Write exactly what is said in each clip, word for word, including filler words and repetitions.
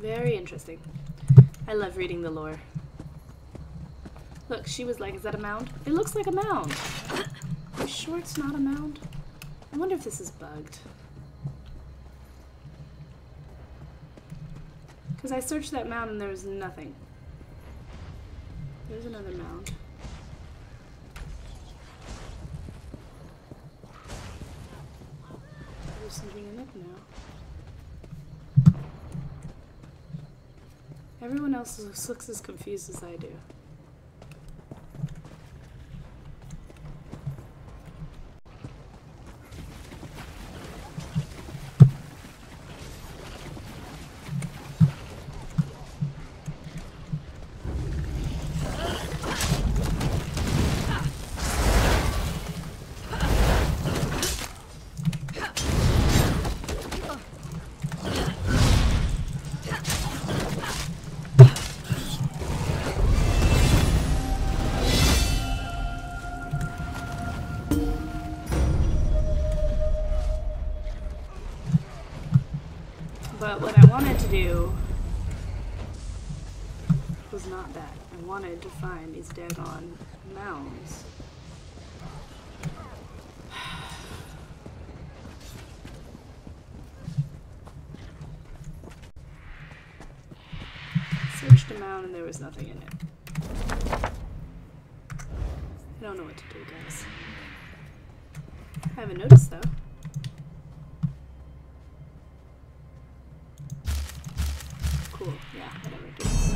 Very interesting. I love reading the lore. Look, she was like, is that a mound? It looks like a mound. Are you sure it's not a mound? I wonder if this is bugged. Because I searched that mound and there was nothing. There's another mound. There's something in it now. Everyone else looks as confused as I do. But what I wanted to do was not that. I wanted to find these daggone mounds. Searched a mound and there was nothing in it. I don't know what to do, guys. I haven't noticed though. Cool, yeah, whatever it is.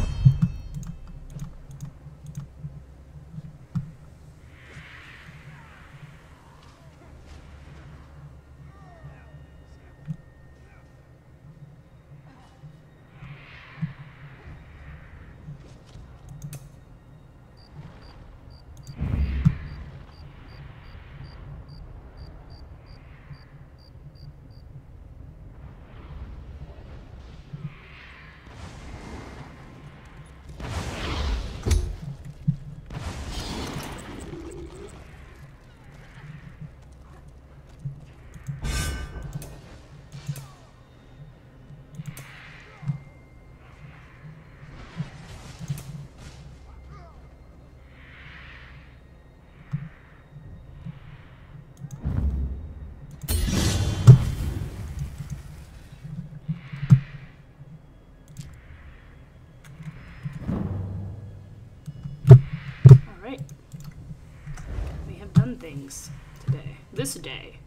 Things today. This day.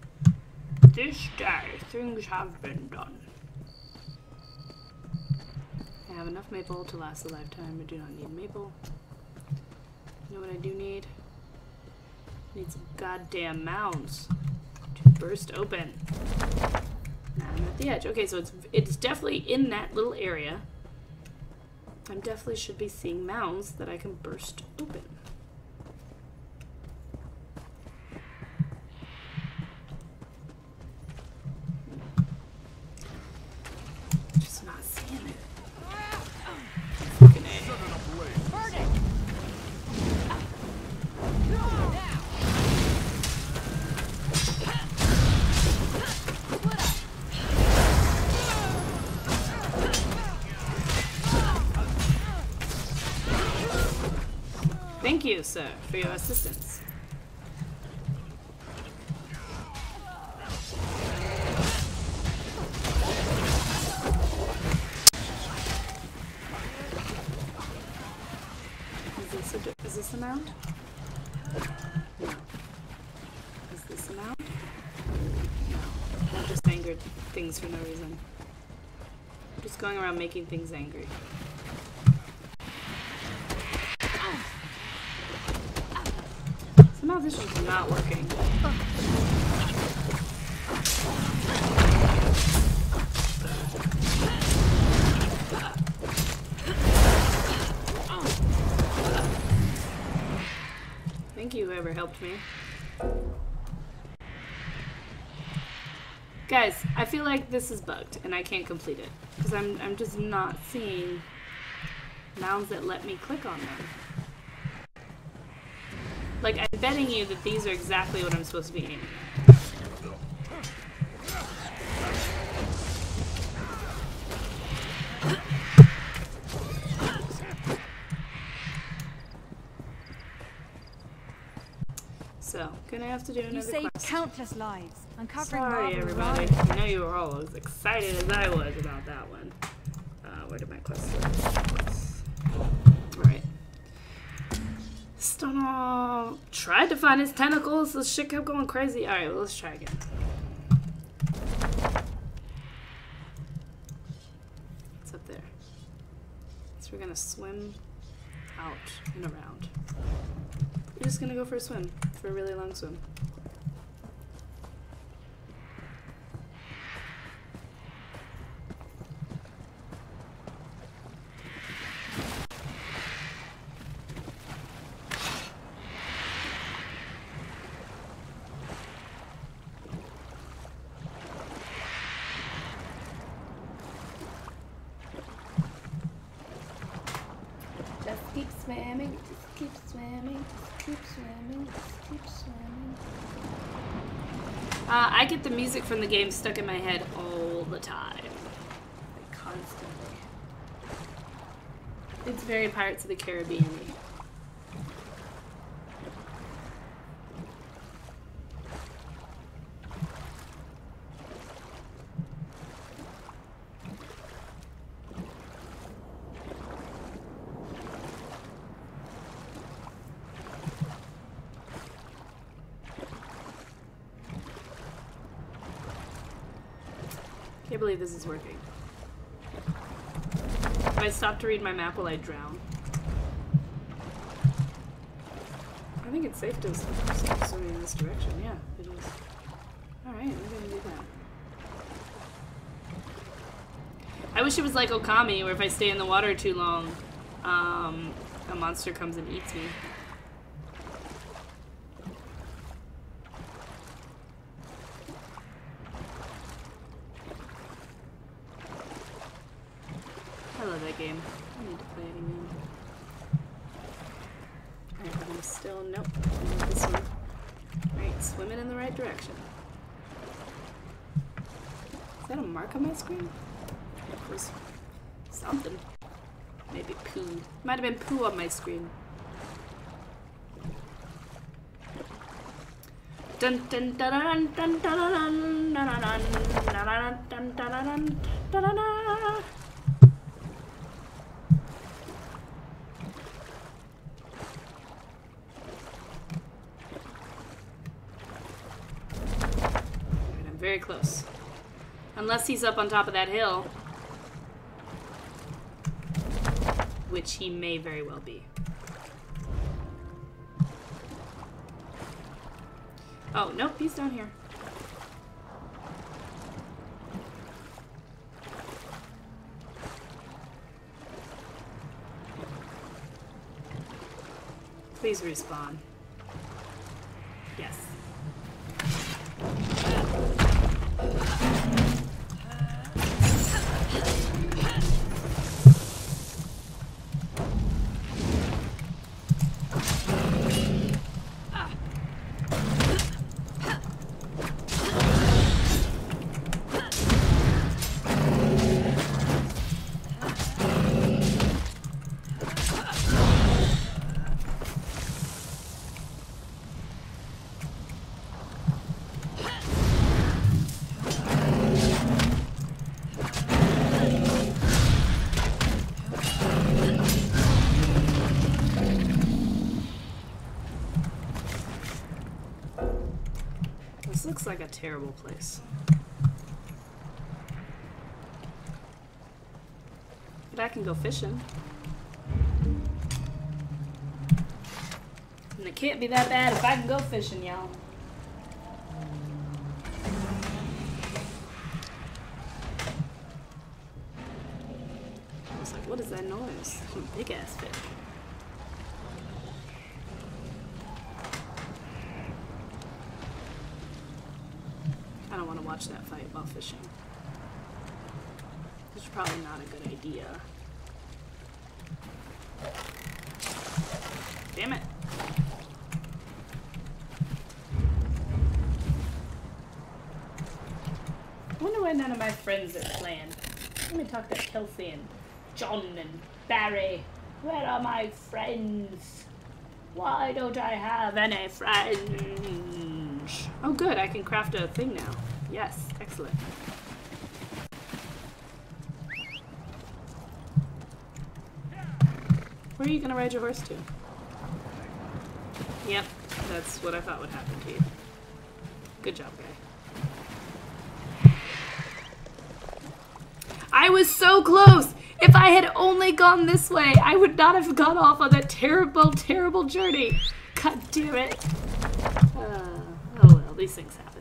This day, things have been done. I have enough maple to last a lifetime. I do not need maple. You know what I do need? I need some goddamn mounds to burst open. Nah, I'm at the edge. Okay, so it's it's definitely in that little area. I definitely should be seeing mounds that I can burst open. Thank you, sir, for your assistance. Is this a, is this a mound? No. Is this a mound? No. That just angered things for no reason. I'm just going around making things angry. Somehow this is not working. Thank you, whoever helped me. Guys, I feel like this is bugged and I can't complete it. Because I'm, I'm just not seeing mounds that let me click on them. Like, I'm betting you that these are exactly what I'm supposed to be aiming at. So, gonna have to do another quest. You saved countless lives. Uncovering Sorry, everybody. I know you were all as excited as I was about that one. Uh, where did my quest go? Alright. Stunall tried to find his tentacles. This shit kept going crazy. Alright, well, let's try again. It's up there. So we're gonna swim out and around. We're just gonna go for a swim, for a really long swim. Uh, I get the music from the game stuck in my head all the time. Like, constantly. It's very Pirates of the Caribbean-y. I believe this is working. If I stop to read my map, will I drown? I think it's safe to swim in this direction. Yeah, it is. Alright, we're gonna do that. I wish it was like Okami, where if I stay in the water too long, um, a monster comes and eats me. Game. I need to play it again. Alright, I'm gonna still. Nope. I need this one. Alright, swimming in the right direction. Is that a mark on my screen? It was something. Maybe poo. Might have been poo on my screen. Dun dun dun dun dun dun dun dun dun dun dun. Very close. Unless he's up on top of that hill. Which he may very well be. Oh, nope, he's down here. Please respawn. Yes. Looks like a terrible place. But I can go fishing. And it can't be that bad if I can go fishing, y'all. I was like, what is that noise? Big ass fish. I don't want to watch that fight while fishing. It's probably not a good idea. Damn it. I wonder why none of my friends are playing. Let me talk to Kelsey and John and Barry. Where are my friends? Why don't I have any friends? Oh good, I can craft a thing now. Yes, excellent. Where are you gonna ride your horse to? Yep, that's what I thought would happen to you. Good job, guy. I was so close! If I had only gone this way, I would not have gone off on that terrible, terrible journey. God damn it. Uh, oh well, these things happen.